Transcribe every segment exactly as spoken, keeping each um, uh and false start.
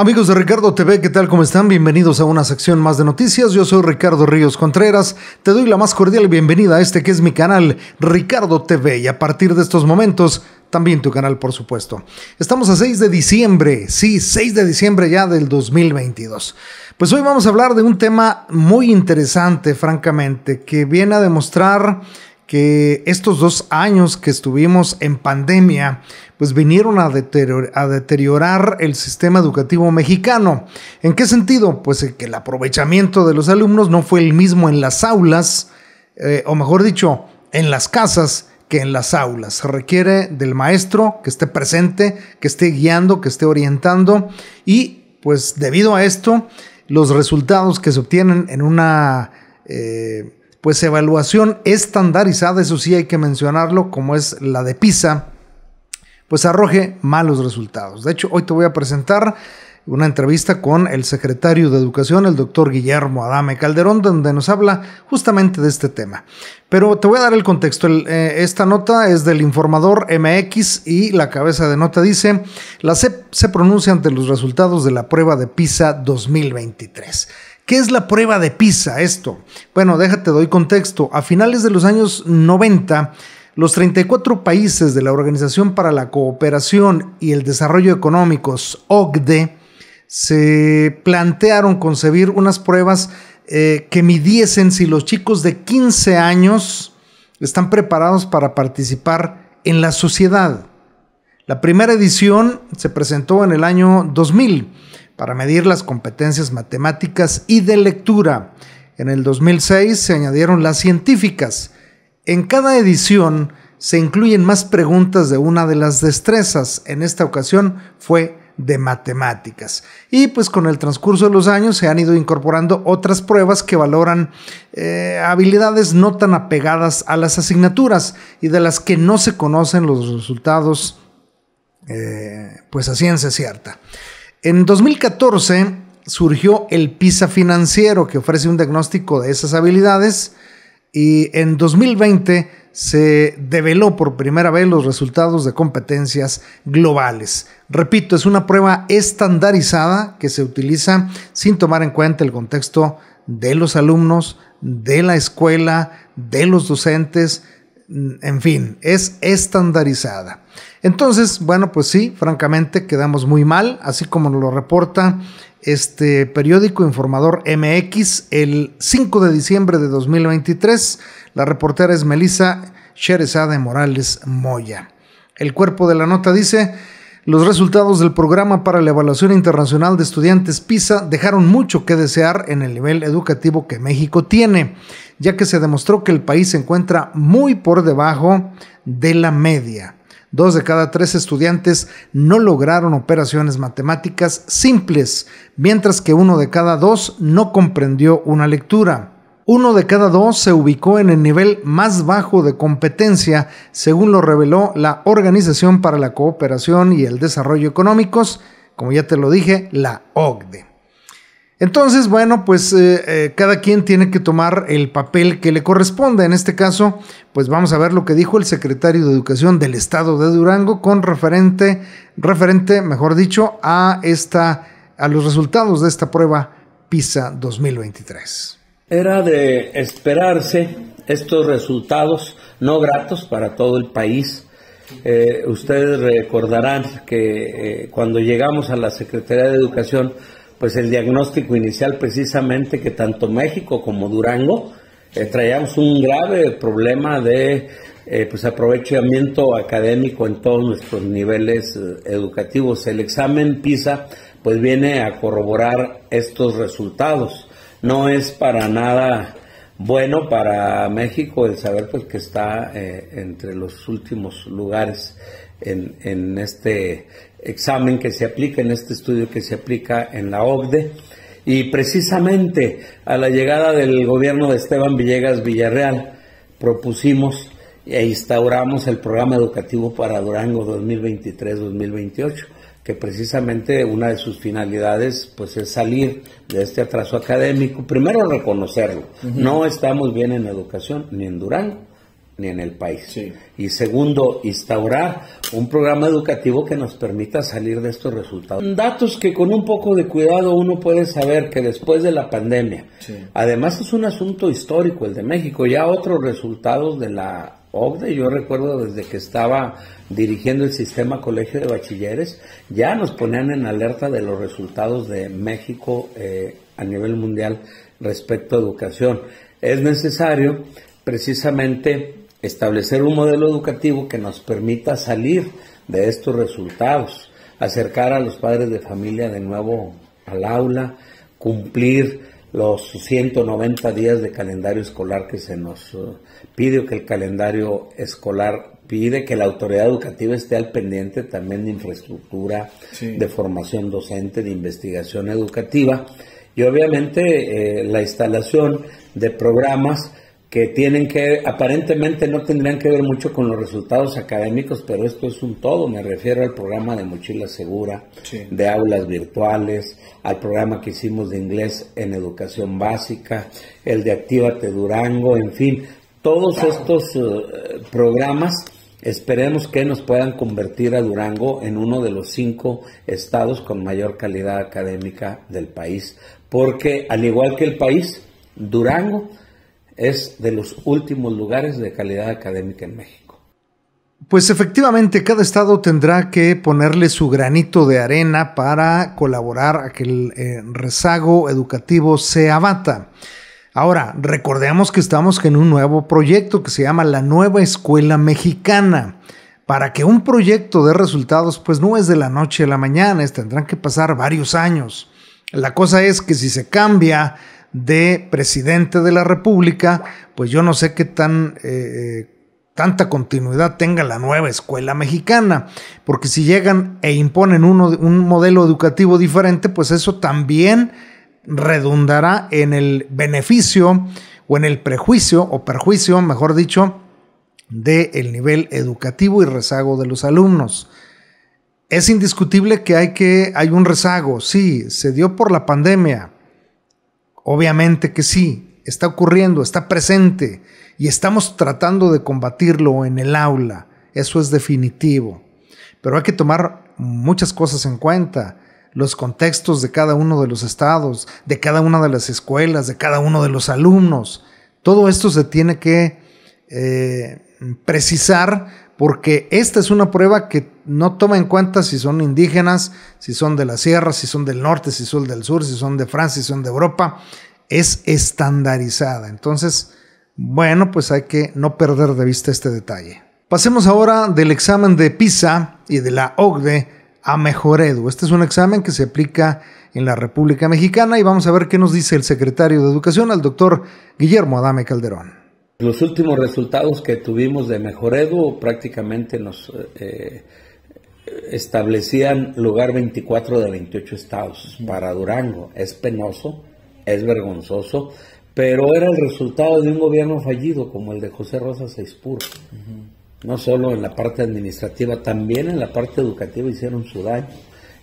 Amigos de Ricardo T V, ¿qué tal? ¿Cómo están? Bienvenidos a una sección más de noticias. Yo soy Ricardo Ríos Contreras. Te doy la más cordial bienvenida a este que es mi canal, Ricardo T V, y a partir de estos momentos, también tu canal, por supuesto. Estamos a seis de diciembre, sí, seis de diciembre ya del dos mil veintidós. Pues hoy vamos a hablar de un tema muy interesante, francamente, que viene a demostrar que estos dos años que estuvimos en pandemia, pues vinieron a deterior- a deteriorar el sistema educativo mexicano. ¿En qué sentido? Pues que el aprovechamiento de los alumnos no fue el mismo en las aulas, eh, o mejor dicho, en las casas, que en las aulas. Se requiere del maestro que esté presente, que esté guiando, que esté orientando, y pues debido a esto, los resultados que se obtienen en una Eh, pues evaluación estandarizada, eso sí hay que mencionarlo, como es la de PISA, pues arroje malos resultados. De hecho, hoy te voy a presentar una entrevista con el secretario de Educación, el doctor Guillermo Adame Calderón, donde nos habla justamente de este tema. Pero te voy a dar el contexto. El, eh, esta nota es del Informador M X y la cabeza de nota dice: la C E P se pronuncia ante los resultados de la prueba de PISA dos mil veintitrés. ¿Qué es la prueba de PISA esto? Bueno, déjate, doy contexto. A finales de los años noventa, los treinta y cuatro países de la Organización para la Cooperación y el Desarrollo Económicos, O C D E, se plantearon concebir unas pruebas eh, que midiesen si los chicos de quince años están preparados para participar en la sociedad. La primera edición se presentó en el año dos mil para medir las competencias matemáticas y de lectura. En el dos mil seis se añadieron las científicas. En cada edición se incluyen más preguntas de una de las destrezas. En esta ocasión fue de matemáticas. Y pues con el transcurso de los años se han ido incorporando otras pruebas que valoran eh, habilidades no tan apegadas a las asignaturas y de las que no se conocen los resultados eh, pues a ciencia cierta. En dos mil catorce surgió el PISA financiero, que ofrece un diagnóstico de esas habilidades, y en dos mil veinte se develó por primera vez los resultados de competencias globales. Repito, es una prueba estandarizada que se utiliza sin tomar en cuenta el contexto de los alumnos, de la escuela, de los docentes, en fin, es estandarizada. Entonces, bueno, pues sí, francamente quedamos muy mal, así como lo reporta este periódico Informador M X el cinco de diciembre de dos mil veintitrés. La reportera es Melisa de Morales Moya. El cuerpo de la nota dice: los resultados del programa para la evaluación internacional de estudiantes PISA dejaron mucho que desear en el nivel educativo que México tiene, ya que se demostró que el país se encuentra muy por debajo de la media. Dos de cada tres estudiantes no lograron operaciones matemáticas simples, mientras que uno de cada dos no comprendió una lectura. Uno de cada dos se ubicó en el nivel más bajo de competencia, según lo reveló la Organización para la Cooperación y el Desarrollo Económicos, como ya te lo dije, la O C D E. Entonces, bueno, pues eh, eh, cada quien tiene que tomar el papel que le corresponde. En este caso, pues vamos a ver lo que dijo el secretario de Educación del Estado de Durango con referente, referente, mejor dicho, a esta, a los resultados de esta prueba PISA dos mil veintitrés. Era de esperarse estos resultados no gratos para todo el país. Eh, ustedes recordarán que eh, cuando llegamos a la Secretaría de Educación, pues el diagnóstico inicial precisamente que tanto México como Durango eh, traíamos un grave problema de eh, pues aprovechamiento académico en todos nuestros niveles eh, educativos. El examen PISA pues viene a corroborar estos resultados. No es para nada bueno para México el saber pues que está eh, entre los últimos lugares en, en este examen que se aplica, en este estudio que se aplica en la O C D E, y precisamente a la llegada del gobierno de Esteban Villegas Villarreal propusimos e instauramos el programa educativo para Durango dos mil veintitrés dos mil veintiocho, que precisamente una de sus finalidades pues es salir de este atraso académico, primero reconocerlo, uh-huh. No estamos bien en educación ni en Durango ni en el país. Sí. Y segundo, instaurar un programa educativo que nos permita salir de estos resultados. Datos que con un poco de cuidado uno puede saber que después de la pandemia, sí. además es un asunto histórico el de México, ya otros resultados de la O C D E, yo recuerdo desde que estaba dirigiendo el sistema colegio de bachilleres, ya nos ponían en alerta de los resultados de México eh, a nivel mundial respecto a educación. Es necesario precisamente establecer un modelo educativo que nos permita salir de estos resultados, acercar a los padres de familia de nuevo al aula, cumplir los ciento noventa días de calendario escolar que se nos uh, pide, que el calendario escolar pide, que la autoridad educativa esté al pendiente también de infraestructura, sí. de formación docente, de investigación educativa y obviamente eh, la instalación de programas que tienen que, aparentemente no tendrían que ver mucho con los resultados académicos, pero esto es un todo. Me refiero al programa de mochila segura, sí. de aulas virtuales, al programa que hicimos de inglés en educación básica, el de Actívate Durango, en fin, todos wow. estos uh, programas. Esperemos que nos puedan convertir a Durango en uno de los cinco estados con mayor calidad académica del país, porque al igual que el país, Durango es de los últimos lugares de calidad académica en México. Pues efectivamente, cada estado tendrá que ponerle su granito de arena para colaborar a que el eh, rezago educativo se abata. Ahora, recordemos que estamos en un nuevo proyecto que se llama la Nueva Escuela Mexicana. Para que un proyecto dé resultados, pues no es de la noche a la mañana, tendrán que pasar varios años. La cosa es que si se cambia de presidente de la República, pues yo no sé qué tan eh, tanta continuidad tenga la Nueva Escuela Mexicana, porque si llegan e imponen uno, un modelo educativo diferente, pues eso también redundará en el beneficio o en el prejuicio o perjuicio, mejor dicho, del nivel educativo y rezago de los alumnos. Es indiscutible que hay que hay un rezago, sí, se dio por la pandemia. Obviamente que sí, está ocurriendo, está presente y estamos tratando de combatirlo en el aula, eso es definitivo. Pero hay que tomar muchas cosas en cuenta, los contextos de cada uno de los estados, de cada una de las escuelas, de cada uno de los alumnos. Todo esto se tiene que eh, precisar porque esta es una prueba que no toma en cuenta si son indígenas, si son de la sierra, si son del norte, si son del sur, si son de Francia, si son de Europa. Es estandarizada. Entonces, bueno, pues hay que no perder de vista este detalle. Pasemos ahora del examen de PISA y de la O C D E a Mejoredu. Este es un examen que se aplica en la República Mexicana y vamos a ver qué nos dice el secretario de Educación, el doctor Guillermo Adame Calderón. Los últimos resultados que tuvimos de Mejoredu prácticamente nos eh, establecían lugar veinticuatro de veintiocho estados para Durango. Es penoso, es vergonzoso, pero era el resultado de un gobierno fallido como el de José Rosas Aispuro. Uh-huh. No solo en la parte administrativa, también en la parte educativa hicieron su daño.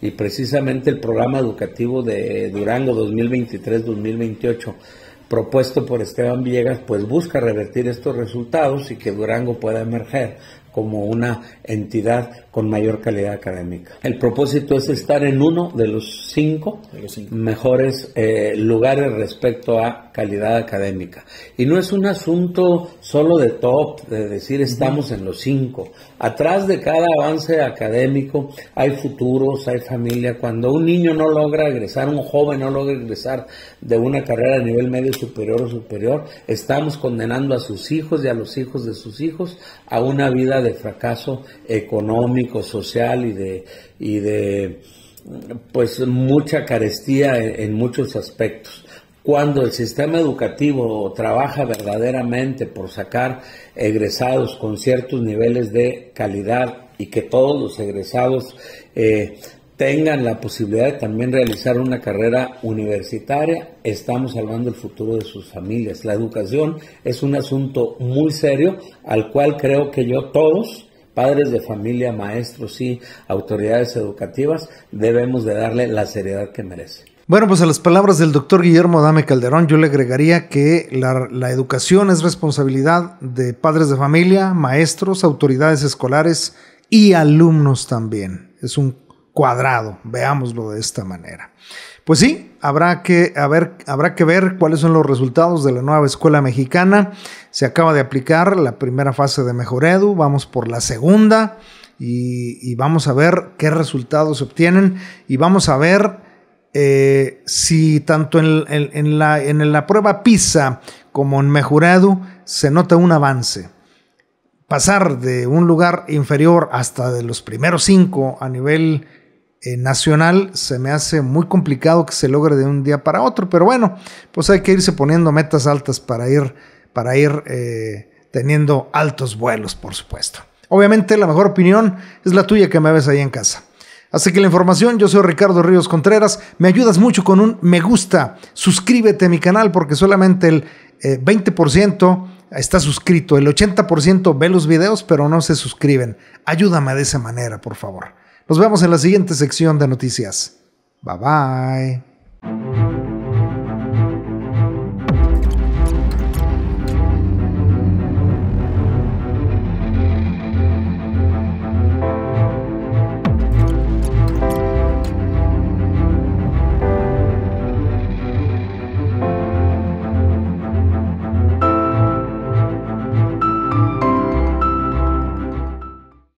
Y precisamente el programa educativo de Durango dos mil veintitrés dos mil veintiocho propuesto por Esteban Villegas, pues busca revertir estos resultados y que Durango pueda emerger como una entidad con mayor calidad académica. El propósito es estar en uno de los cinco, de los cinco. mejores eh, lugares respecto a calidad académica. Y no es un asunto solo de top, de decir estamos en los cinco. Atrás de cada avance académico hay futuros, hay familia. Cuando un niño no logra egresar, un joven no logra egresar de una carrera a nivel medio superior o superior, estamos condenando a sus hijos y a los hijos de sus hijos a una vida de fracaso económico, social y de, y de pues mucha carestía en, en muchos aspectos. Cuando el sistema educativo trabaja verdaderamente por sacar egresados con ciertos niveles de calidad y que todos los egresados eh, tengan la posibilidad de también realizar una carrera universitaria, estamos salvando el futuro de sus familias. La educación es un asunto muy serio al cual creo que yo todos, padres de familia, maestros y autoridades educativas, debemos de darle la seriedad que merece. Bueno, pues a las palabras del doctor Guillermo Adame Calderón yo le agregaría que la, la educación es responsabilidad de padres de familia, maestros, autoridades escolares y alumnos también. Es un cuadrado, veámoslo de esta manera. Pues sí, habrá que, a ver, habrá que ver cuáles son los resultados de la Nueva Escuela Mexicana. Se acaba de aplicar la primera fase de Mejoredu, vamos por la segunda y, y vamos a ver qué resultados obtienen y vamos a ver eh, si tanto en, en, en, la, en la prueba PISA como en Mejoredu se nota un avance. Pasar de un lugar inferior hasta de los primeros cinco a nivel Eh, nacional se me hace muy complicado que se logre de un día para otro, pero bueno, pues hay que irse poniendo metas altas para ir, para ir eh, teniendo altos vuelos, por supuesto. Obviamente la mejor opinión es la tuya que me ves ahí en casa. Así que la información, yo soy Ricardo Ríos Contreras, me ayudas mucho con un me gusta, suscríbete a mi canal porque solamente el eh, veinte por ciento está suscrito, el ochenta por ciento ve los videos pero no se suscriben. Ayúdame de esa manera, por favor. Nos vemos en la siguiente sección de noticias. Bye bye.